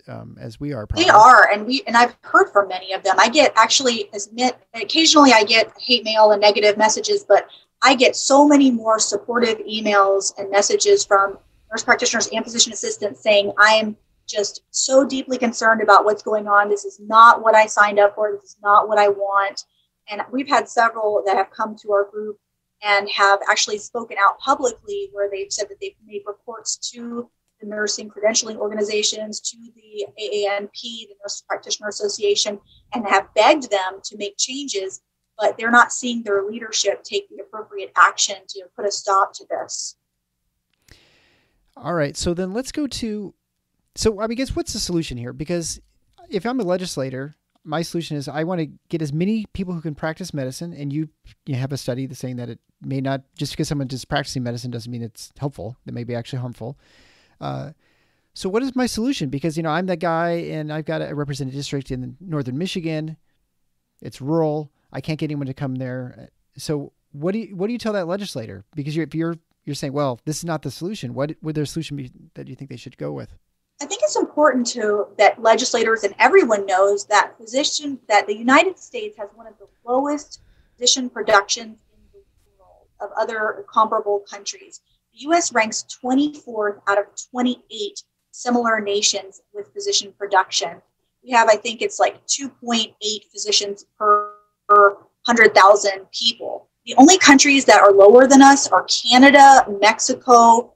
we are. Probably. They are, and I've heard from many of them. I get occasionally I get hate mail and negative messages, but I get so many more supportive emails and messages from nurse practitioners and physician assistants saying, I am just so deeply concerned about what's going on. This is not what I signed up for. This is not what I want. And we've had several that have come to our group and have actually spoken out publicly, where they've said that they've made reports to the nursing credentialing organizations, to the AANP, the Nurse Practitioner Association, and have begged them to make changes, but they're not seeing their leadership take the appropriate action to put a stop to this. All right. So then let's go to, so I guess what's the solution here? Because if I'm a legislator, my solution is I want to get as many people who can practice medicine, and you have a study that's saying that it may not, just because someone is practicing medicine doesn't mean it's helpful. It may be actually harmful. So what is my solution? Because, you know, I'm that guy, and I've got a represented district in northern Michigan. It's rural. I can't get anyone to come there. So what do you tell that legislator? Because if you're saying, well, this is not the solution, what would their solution be that you think they should go with? I think it's important that legislators and everyone knows that the United States has one of the lowest physician productions in the world of other comparable countries. The U.S. ranks 24th out of 28 similar nations with physician production. We have, I think it's like 2.8 physicians per 100,000 people. The only countries that are lower than us are Canada, Mexico,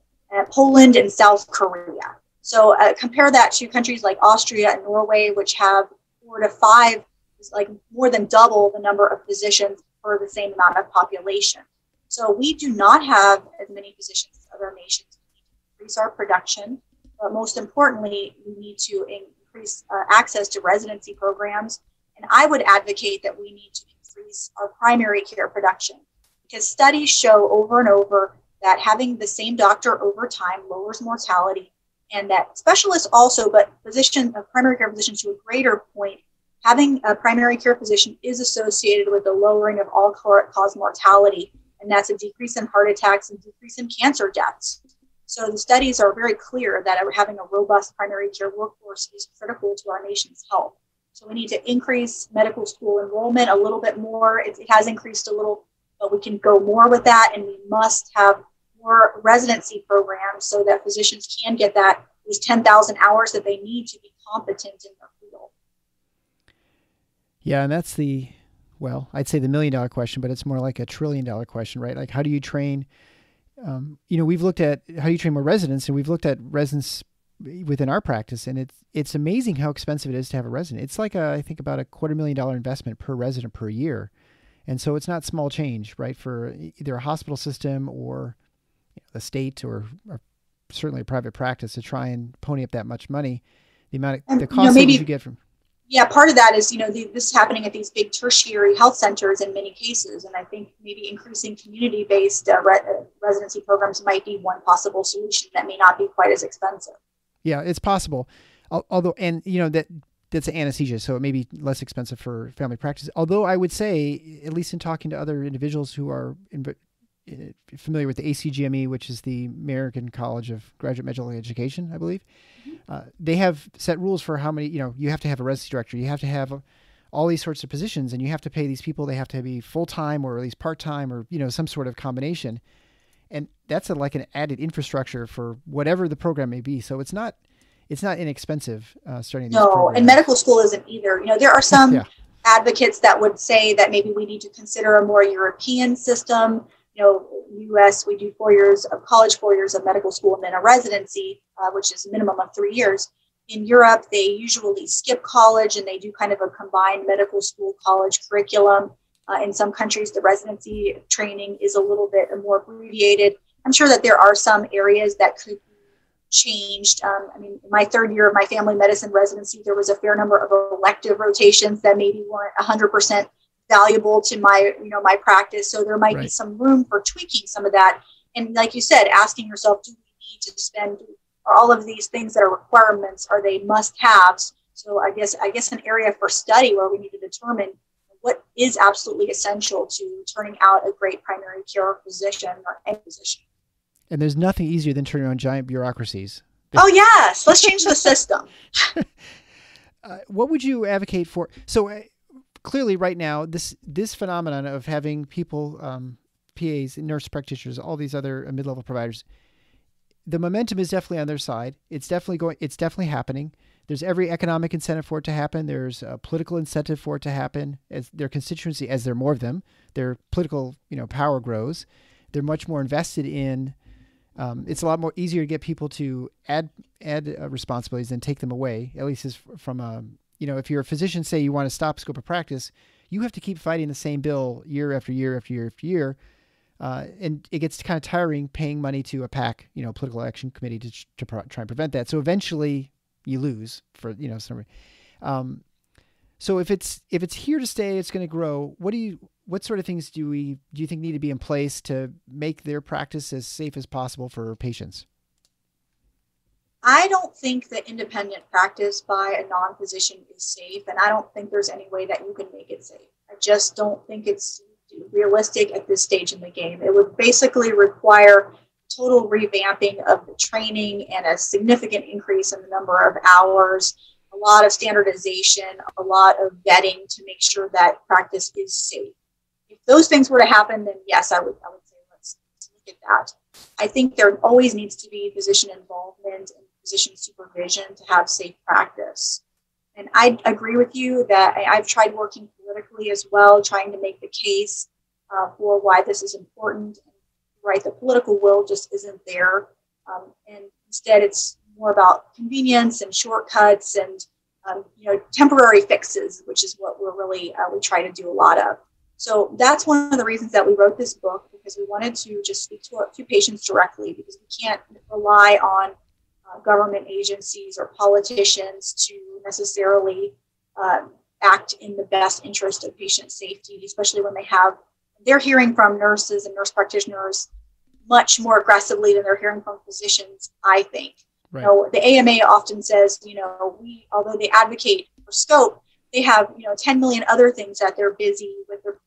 Poland, and South Korea. So compare that to countries like Austria and Norway, which have 4 to 5, like more than double the number of physicians for the same amount of population. So we do not have as many physicians as other nations. We need to increase our production, but most importantly, we need to increase access to residency programs. And I would advocate that we need to increase our primary care production, because studies show over and over that having the same doctor over time lowers mortality, and that specialists also, but primary care physicians to a greater point, having a primary care physician is associated with the lowering of all-cause mortality. And that's a decrease in heart attacks and decrease in cancer deaths. So the studies are very clear that having a robust primary care workforce is critical to our nation's health. So we need to increase medical school enrollment a little bit more. It has increased a little, but we can go more with that. And we must have more residency programs so that physicians can get these 10,000 hours that they need to be competent in their field. Yeah, and that's well, I'd say the million-dollar question, but it's more like a trillion-dollar question, right? Like, how do you train, we've looked at how do you train more residents, and we've looked at residents within our practice, and it's amazing how expensive it is to have a resident. It's like, I think, about a $250,000 investment per resident per year. And so it's not small change, right, for either a hospital system or the state or certainly a private practice to try and pony up that much money. The cost you get from... Yeah, part of that is, this is happening at these big tertiary health centers in many cases. And I think maybe increasing community-based residency programs might be one possible solution that may not be quite as expensive. Yeah, it's possible. Although, that's anesthesia, so it may be less expensive for family practice. Although I would say, at least in talking to other individuals who are familiar with the ACGME, which is the American College of Graduate Medical Education, I believe. Mm-hmm. They have set rules for how many, you have to have a residency director, you have to have all these sorts of positions, and you have to pay these people. They have to be full-time or at least part-time or, some sort of combination. And that's like an added infrastructure for whatever the program may be. So it's not inexpensive starting. No, and medical school isn't either. You know, there are some advocates that would say that maybe we need to consider a more European system. You know, US, we do 4 years of college, 4 years of medical school, and then a residency, which is a minimum of 3 years. In Europe, they usually skip college and they do kind of a combined medical school college curriculum. In some countries, the residency training is a little bit more abbreviated. I'm sure that there are some areas that could be changed. I mean, in my third year of my family medicine residency, there was a fair number of elective rotations that maybe weren't 100% valuable to my practice. So there might be some room for tweaking some of that. And like you said, asking yourself, do we need to spend all of these things that are requirements? Are they must-haves? So I guess an area for study where we need to determine what is absolutely essential to turning out a great primary care physician or any physician. And there's nothing easier than turning on giant bureaucracies. Oh, yes. Let's change the system. What would you advocate for? So clearly right now, this phenomenon of having people, PAs, nurse practitioners, all these other mid-level providers, the momentum is definitely on their side. It's definitely happening. There's every economic incentive for it to happen. There's a political incentive for it to happen. As their constituency, as there are more of them, their political, power grows. They're much more invested in. It's a lot more easier to get people to add responsibilities than take them away. At least is from if you're a physician, say you want to stop scope of practice, you have to keep fighting the same bill year after year after year after year. And it gets kind of tiring paying money to a PAC, political action committee to try and prevent that. So eventually you lose for, some reason. So if it's here to stay, it's going to grow. What sort of things do you think need to be in place to make their practice as safe as possible for patients? I don't think that independent practice by a non-physician is safe. And I don't think there's any way that you can make it safe. I just don't think it's realistic at this stage in the game. It would basically require total revamping of the training and a significant increase in the number of hours, a lot of standardization, a lot of vetting to make sure that practice is safe. If those things were to happen, then yes, I would say let's look at that. I think there always needs to be physician involvement and physician supervision to have safe practice. And I agree with you that I've tried working politically as well, trying to make the case for why this is important. Right, the political will just isn't there. And instead, it's more about convenience and shortcuts and temporary fixes, which is what we're really we try to do a lot of. So that's one of the reasons that we wrote this book, because we wanted to just speak to patients directly, because we can't rely on government agencies or politicians to necessarily act in the best interest of patient safety, especially when they're hearing from nurses and nurse practitioners much more aggressively than they're hearing from physicians, I think. Right. So the AMA often says, although they advocate for scope, they have, 10 million other things that they're busy with, they're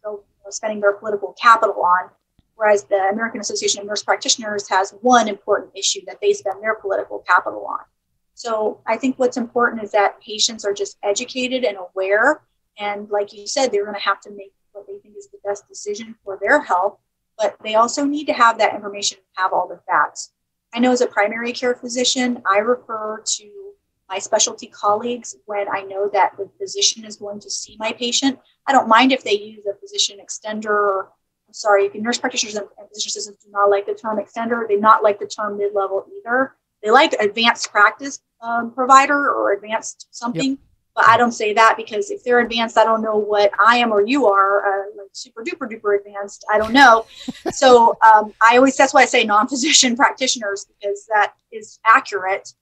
spending their political capital on. Whereas the American Association of Nurse Practitioners has one important issue that they spend their political capital on. So I think what's important is that patients are just educated and aware. And like you said, they're going to have to make what they think is the best decision for their health. But they also need to have that information and have all the facts. I know as a primary care physician, I refer to my specialty colleagues when I know that the physician is going to see my patient. I don't mind if they use a physician extender or nurse practitioners and physician assistants do not like the term extender. They not like the term mid-level either. They like advanced practice provider or advanced something, but I don't say that because if they're advanced, I don't know what I am or you are, like super duper duper advanced. I don't know. So that's why I say non-physician practitioners, because that is accurate.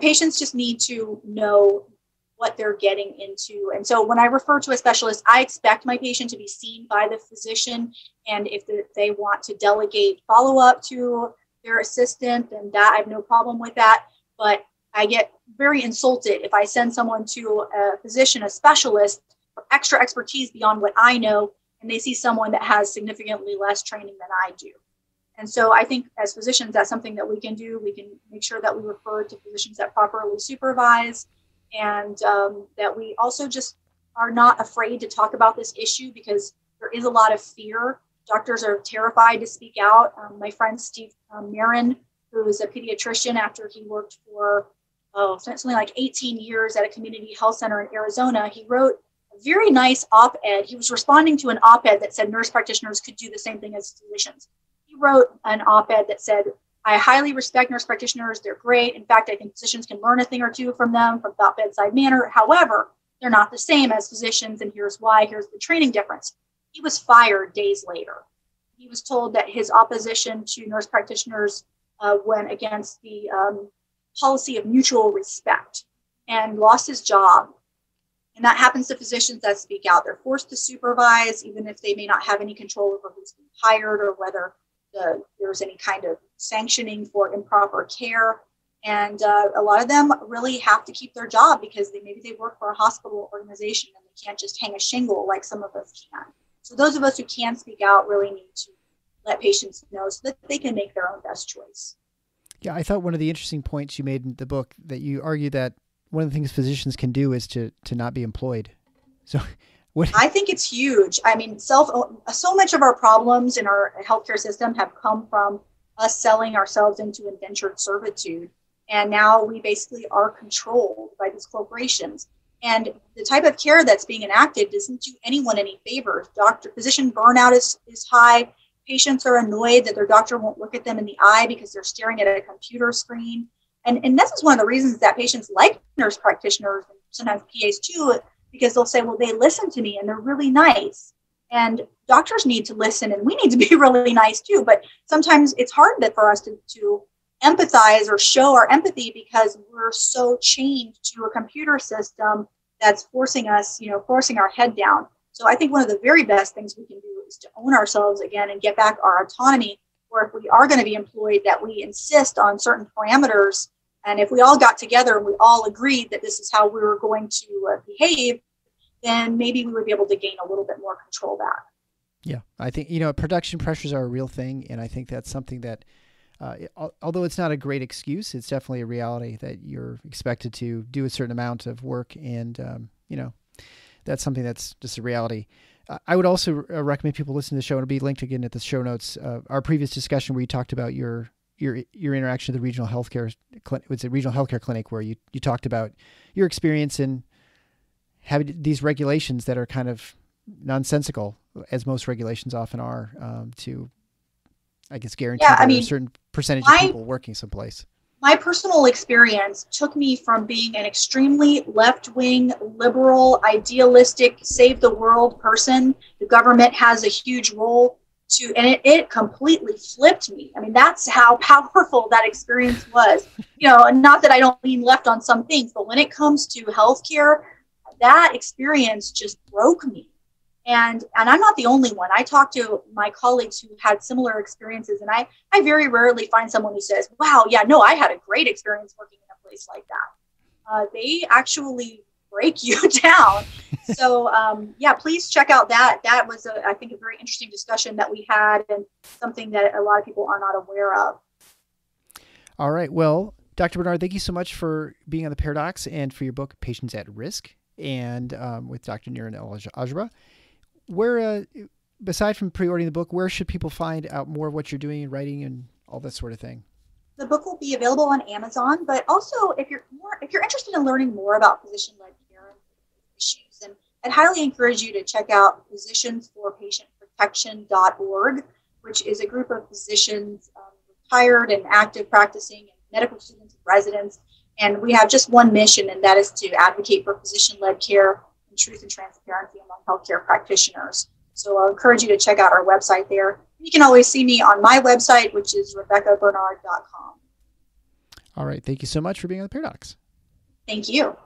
Patients just need to know what they're getting into. And so when I refer to a specialist, I expect my patient to be seen by the physician. And if they want to delegate follow-up to their assistant, then that I have no problem with that. But I get very insulted if I send someone to a physician, a specialist, for extra expertise beyond what I know, and they see someone that has significantly less training than I do. And so I think as physicians, that's something that we can do. We can make sure that we refer to physicians that properly supervise, and that we also just are not afraid to talk about this issue, because there is a lot of fear Doctors are terrified to speak out. My friend Steve Marin, who is a pediatrician after he worked for something like 18 years at a community health center in Arizona, he wrote a very nice op-ed. He was responding to an op-ed that said nurse practitioners could do the same thing as physicians. He wrote an op-ed that said, I highly respect nurse practitioners. They're great. In fact, I think physicians can learn a thing or two from them, from that bedside manner. However, they're not the same as physicians, and here's why. Here's the training difference. He was fired days later. He was told that his opposition to nurse practitioners went against the policy of mutual respect and lost his job. And that happens to physicians that speak out. They're forced to supervise, even if they may not have any control over who's being hired or whether there's any kind of sanctioning for improper care. And a lot of them really have to keep their job because maybe they work for a hospital organization and they can't just hang a shingle like some of us can. So those of us who can speak out really need to let patients know so that they can make their own best choice. Yeah, I thought one of the interesting points you made in the book that you argue that one of the things physicians can do is to not be employed. So what? I think it's huge. I mean, so much of our problems in our healthcare system have come from us selling ourselves into indentured servitude. And now we basically are controlled by these corporations. And the type of care that's being enacted doesn't do anyone any favors. Physician burnout is high. Patients are annoyed that their doctor won't look at them in the eye because they're staring at a computer screen. And this is one of the reasons that patients like nurse practitioners and sometimes PAs too, because they'll say, well, they listen to me and they're really nice. And doctors need to listen and we need to be really nice too. But sometimes it's hard for us to empathize or show our empathy because we're so chained to a computer system that's forcing our head down. So I think one of the very best things we can do is to own ourselves again and get back our autonomy, or if we are going to be employed, that we insist on certain parameters. And if we all got together and we all agreed that this is how we were going to behave, then maybe we would be able to gain a little bit more control back. Yeah, I think, production pressures are a real thing. And I think that's something that, although it's not a great excuse, it's definitely a reality that you're expected to do a certain amount of work. And, that's something that's just a reality. I would also recommend people listen to the show, and it'll be linked again at the show notes. Our previous discussion where you talked about your interaction with the regional healthcare clinic, it's a regional healthcare clinic where you talked about your experience in having these regulations that are kind of nonsensical, as most regulations often are, to, I guess, guarantee a certain percentage of people working someplace. My personal experience took me from being an extremely left-wing, liberal, idealistic, save the world person, the government has a huge role, to, and it completely flipped me. I mean, that's how powerful that experience was. Not that I don't lean left on some things, but when it comes to healthcare, that experience just broke me. And I'm not the only one. I talked to my colleagues who had similar experiences, and I very rarely find someone who says, wow, yeah, no, I had a great experience working in a place like that. They actually break you down. So please check out that. That was, I think, a very interesting discussion that we had and something that a lot of people are not aware of. All right. Well, Dr. Bernard, thank you so much for being on The Paradox and for your book, Patients at Risk, and with Dr. Niran Al-Agba. Where, aside from pre-ordering the book, where should people find out more of what you're doing and writing and all that sort of thing? The book will be available on Amazon, but also if you're interested in learning more about physician-led care issues, and I'd highly encourage you to check out physiciansforpatientprotection.org, which is a group of physicians, retired and active practicing, and medical students and residents. And we have just one mission, and that is to advocate for physician-led care, truth and transparency among healthcare practitioners. So I'll encourage you to check out our website there. You can always see me on my website, which is RebekahBernard.com. All right. Thank you so much for being on The Paradox. Thank you.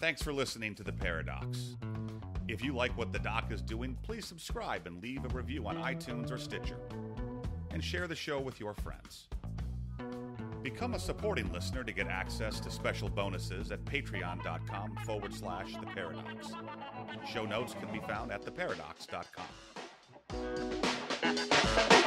Thanks for listening to The Paradox. If you like what the doc is doing, please subscribe and leave a review on iTunes or Stitcher. And share the show with your friends. Become a supporting listener to get access to special bonuses at patreon.com/The Paradox. Show notes can be found at theparadox.com.